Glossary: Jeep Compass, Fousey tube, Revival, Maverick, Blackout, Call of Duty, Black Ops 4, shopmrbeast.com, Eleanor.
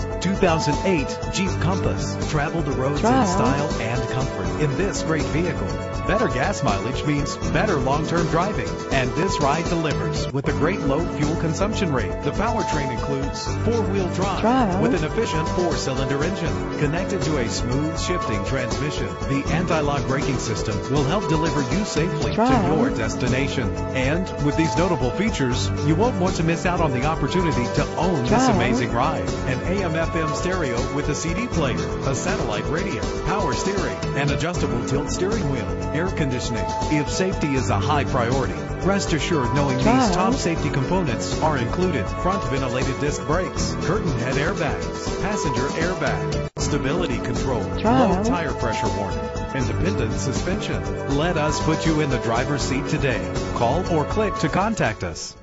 The 2008 Jeep Compass. Travel the roads in style and comfort in this great vehicle. Better gas mileage means better long-term driving, and this ride delivers with a great low fuel consumption rate. The powertrain includes four-wheel drive with an efficient four-cylinder engine connected to a smooth shifting transmission. The anti-lock braking system will help deliver you safely to your destination. And with these notable features, you won't want to miss out on the opportunity to own this amazing ride. An AM/FM stereo with a CD player, a satellite radio, power steering, an adjustable tilt steering wheel, air conditioning. If safety is a high priority, rest assured knowing these top safety components are included: front ventilated disc brakes, curtain head airbags, passenger airbag, stability control, low tire pressure warning, independent suspension. Let us put you in the driver's seat today. Call or click to contact us.